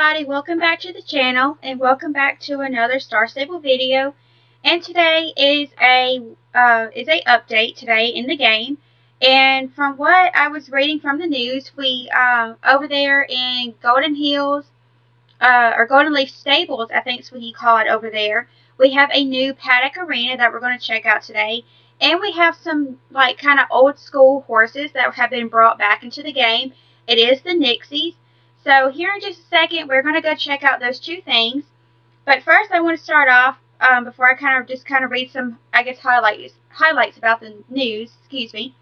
everybody, welcome back to the channel and welcome back to another Star Stable video. And today is a update today in the game. And from what I was reading from the news, we over there in Golden Hills or Golden Leaf Stables, I think is what you call it over there, we have a new paddock arena that we're going to check out today. And we have some like kind of old school horses that have been brought back into the game. It is the Nixies. So here in just a second, we're going to go check out those two things. But first, I want to start off, before I kind of read some, I guess, highlights about the news, excuse me.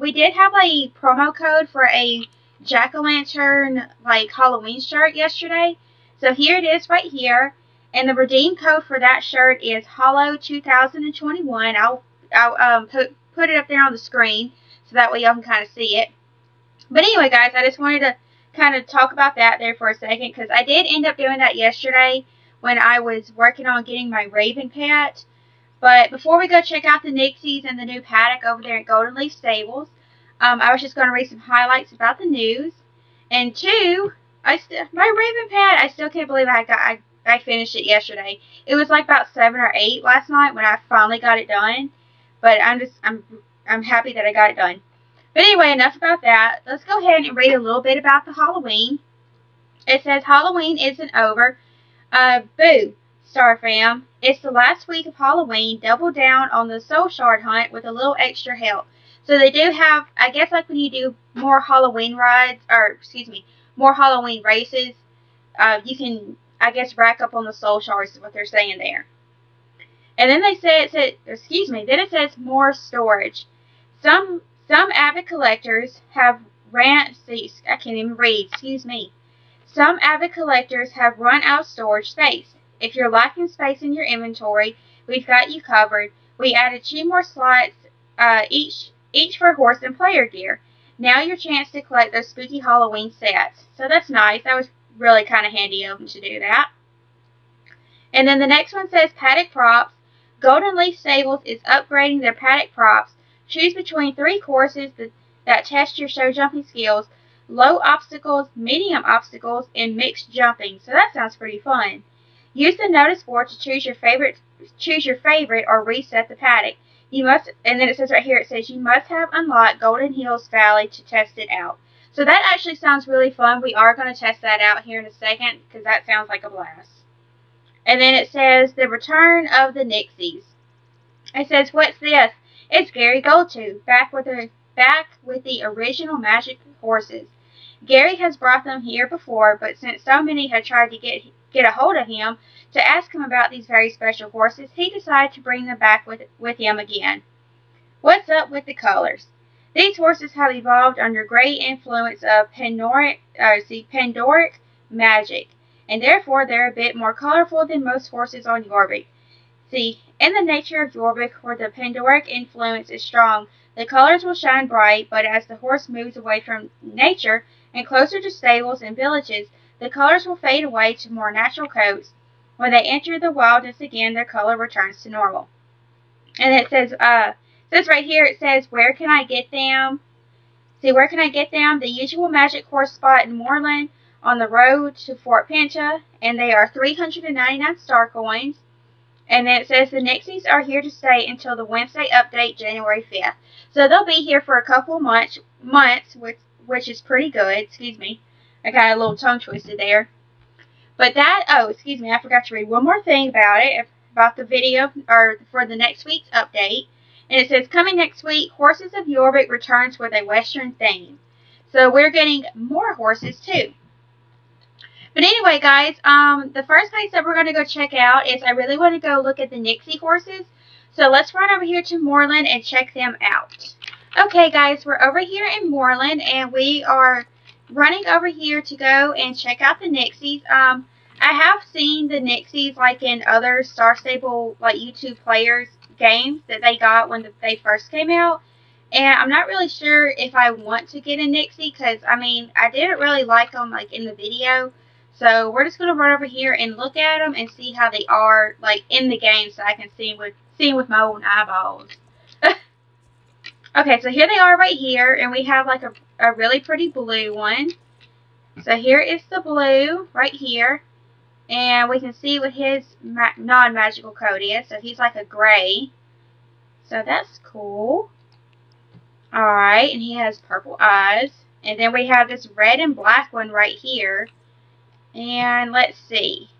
We did have a promo code for a jack-o'-lantern, like, Halloween shirt yesterday. So here it is right here. And the redeem code for that shirt is HOLLOW2021. I'll put it up there on the screen so that way y'all can kind of see it. But anyway, guys, I just wanted to kind of talk about that there for a second, because I did end up doing that yesterday when I was working on getting my Raven pet. But before we go check out the Nixies and the new paddock over there at Golden Leaf Stables, I was just going to read some highlights about the news. And two, my Raven pet, I still can't believe I finished it yesterday. It was like about 7 or 8 last night when I finally got it done. But I'm happy that I got it done. But anyway, enough about that. Let's go ahead and read a little bit about the Halloween. It says, Halloween isn't over. Boo, Star Fam. It's the last week of Halloween. Double down on the Soul Shard hunt with a little extra help. So they do have, I guess like when you do more Halloween rides, or excuse me, more Halloween races, you can, I guess, rack up on the Soul Shards is what they're saying there. And then they said, excuse me, then it says more storage. Some avid collectors have Some avid collectors have run out of storage space. If you're lacking space in your inventory, we've got you covered. We added 2 more slots, each for horse and player gear. Now your chance to collect those spooky Halloween sets. So that's nice. That was really kind of handy of them to do that. And then the next one says paddock props. Golden Leaf Stables is upgrading their paddock props. Choose between 3 courses that test your show jumping skills: low obstacles, medium obstacles, and mixed jumping. So that sounds pretty fun. Use the notice board to choose your favorite, or reset the paddock. You must, and then it says right here, it says you must have unlocked Golden Hills Valley to test it out. So that actually sounds really fun. We are going to test that out here in a second because that sounds like a blast. And then it says the return of the Nixies. It says, what's this? It's Gary Goldtoe, back with the original magic horses. Gary has brought them here before, but since so many had tried to get a hold of him to ask him about these very special horses, he decided to bring them back with him again. What's up with the colors? These horses have evolved under great influence of Pandoric magic, and therefore they're a bit more colorful than most horses on Jorvik. See, in the nature of Jorvik, where the Pandoric influence is strong, the colors will shine bright, but as the horse moves away from nature and closer to stables and villages, the colors will fade away to more natural coats. When they enter the wildness again, their color returns to normal. And it says, right here, it says, where can I get them? See, where can I get them? The usual magic horse spot in Moreland on the road to Fort Pinta, and they are 399 star coins. And then it says the Nixies are here to stay until the Wednesday update, January 5th. So they'll be here for a couple months, which is pretty good. Excuse me. I got a little tongue twisted there. But that, oh, excuse me, I forgot to read one more thing about it, about the video, or for the next week's update. And it says, coming next week, Horses of Jorvik returns with a Western theme. So we're getting more horses, too. But anyway, guys, the first place that we're going to go check out is, I really want to go look at the Nixie horses. So let's run over here to Moreland and check them out. Okay, guys, we're over here in Moreland, and we are running over here to go and check out the Nixies. I have seen the Nixies, like, in other Star Stable, like, YouTube players games that they got when they first came out. And I'm not really sure if I want to get a Nixie because, I mean, I didn't really like them, like, in the video. So we're just going to run over here and look at them and see how they are, like, in the game, so I can see them with my own eyeballs. Okay, so here they are right here, and we have, like, a really pretty blue one. So here is the blue right here. And we can see what his non-magical coat is. So he's like a gray. So that's cool. Alright, and he has purple eyes. And then we have this red and black one right here. And let's see.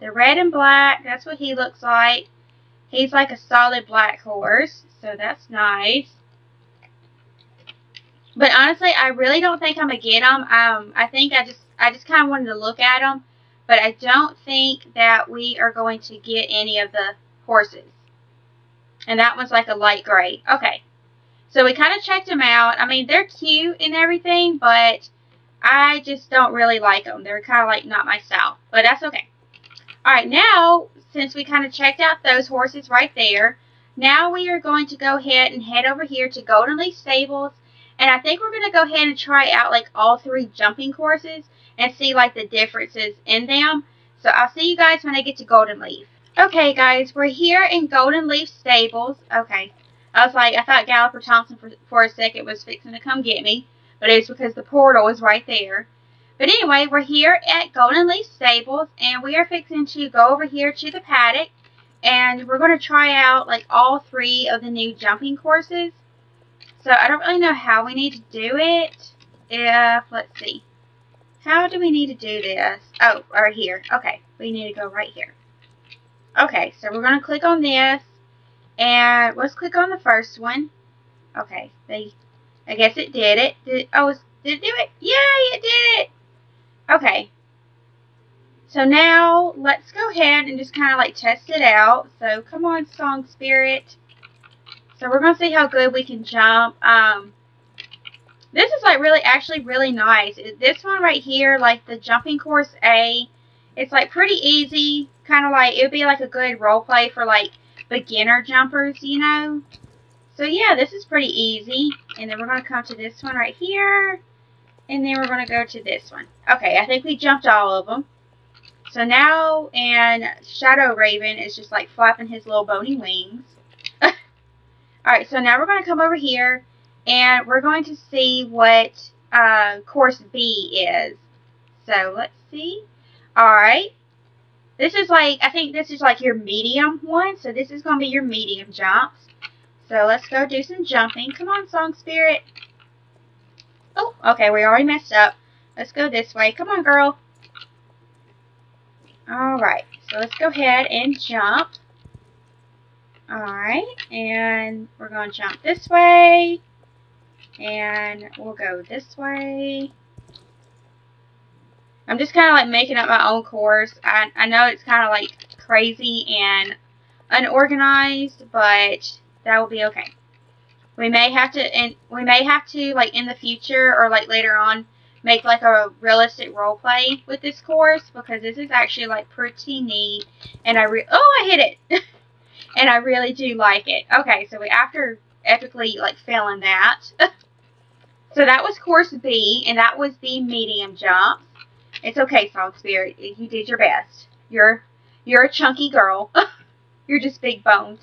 The red and black, that's what he looks like. He's like a solid black horse. So that's nice. But honestly, I really don't think I'm going to get him. I think I just kind of wanted to look at him. But I don't think that we are going to get any of the horses. And that one's like a light gray. Okay. So we kind of checked them out. I mean, they're cute and everything, but I just don't really like them. They're kind of like not my style. But that's okay. Alright, now, since we kind of checked out those horses right there, now we are going to go ahead and head over here to Golden Leaf Stables. And I think we're going to go ahead and try out like all three jumping courses and see like the differences in them. So I'll see you guys when I get to Golden Leaf. Okay guys, we're here in Golden Leaf Stables. Okay, I was like, I thought Galloper Thompson for a second was fixing to come get me. But it's because the portal is right there. But anyway, we're here at Golden Leaf Stables. And we are fixing to go over here to the paddock. And we're going to try out like all three of the new jumping courses. So I don't really know how we need to do it. If, let's see. How do we need to do this? Oh, right here. Okay, we need to go right here. Okay, so we're going to click on this. And let's click on the first one. Okay, I guess it did it. Did it do it? Yay, it did it! Okay. So now, let's go ahead and just kind of like test it out. So, come on, Song Spirit. So, we're going to see how good we can jump. This is like really, actually really nice. This one right here, like the jumping course A, it's like pretty easy. Kind of like, it would be like a good role play for like beginner jumpers, you know. So yeah, this is pretty easy. And then we're going to come to this one right here. And then we're going to go to this one. Okay, I think we jumped all of them. So now, and Shadow Raven is just like flapping his little bony wings. Alright, so now we're going to come over here. And we're going to see what course B is. So, let's see. Alright. This is like, I think this is like your medium one. So, this is going to be your medium jumps. So, let's go do some jumping. Come on, Song Spirit. Oh, okay, we already messed up. Let's go this way. Come on, girl. Alright, so let's go ahead and jump. Alright, and we're going to jump this way. And we'll go this way. I'm just kind of like making up my own course. I know it's kind of like crazy and unorganized, but that will be okay. We may have to, like in the future or like later on, make like a realistic role play with this course, because this is actually like pretty neat. And oh, I hit it. And I really do like it. Okay, so we after epically like failing that. So that was course B, and that was the medium jump. It's okay, Song Spirit. You did your best. You're a chunky girl. You're just big boned.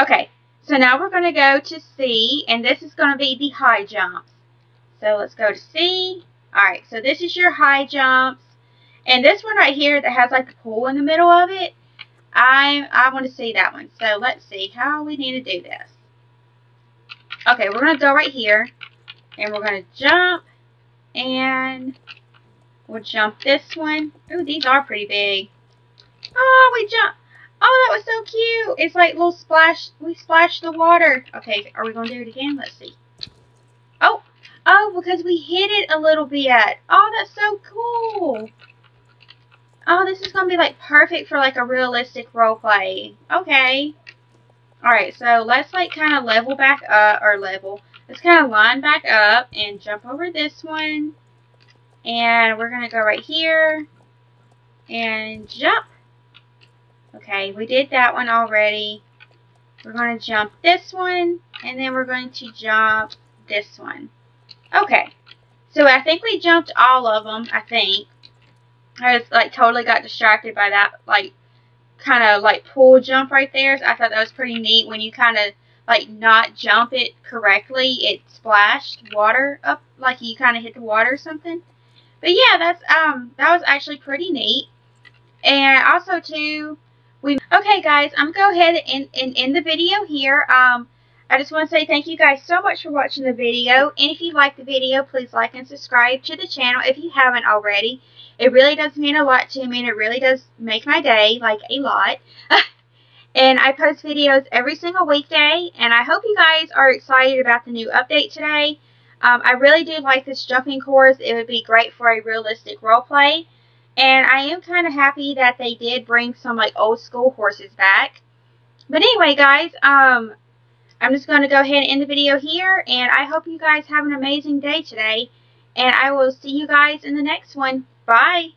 Okay, so now we're going to go to C, and this is going to be the high jumps. So let's go to C. Alright, so this is your high jumps. And this one right here that has like a pool in the middle of it, I want to see that one. So let's see how we need to do this. Okay, we're going to go right here, and we're going to jump, and we'll jump this one. Ooh, these are pretty big. Oh, we jumped. Oh, that was so cute. It's like little splash. We splashed the water. Okay, are we going to do it again? Let's see. Oh, oh, because we hit it a little bit. Oh, that's so cool. Oh, this is going to be like perfect for like a realistic role play. Okay. Alright, so let's like kind of level back up, or level. Let's kind of line back up and jump over this one. And we're going to go right here and jump. Okay, we did that one already. We're going to jump this one, and then we're going to jump this one. Okay, so I think we jumped all of them, I think. I just, like, totally got distracted by that, like, kind of, like, pool jump right there. So I thought that was pretty neat. When you kind of, like, not jump it correctly, it splashed water up, like you kind of hit the water or something. But yeah, that's that was actually pretty neat. And also too, okay guys, I'm gonna go ahead and end the video here. I just want to say thank you guys so much for watching the video. And if you like the video, please like and subscribe to the channel if you haven't already. It really does mean a lot to me, and it really does make my day, like, a lot. And I post videos every single weekday, and I hope you guys are excited about the new update today. I really do like this jumping course. It would be great for a realistic roleplay. And I am kind of happy that they did bring some, like, old school horses back. But anyway, guys, I'm just going to go ahead and end the video here, and I hope you guys have an amazing day today. And I will see you guys in the next one. Bye!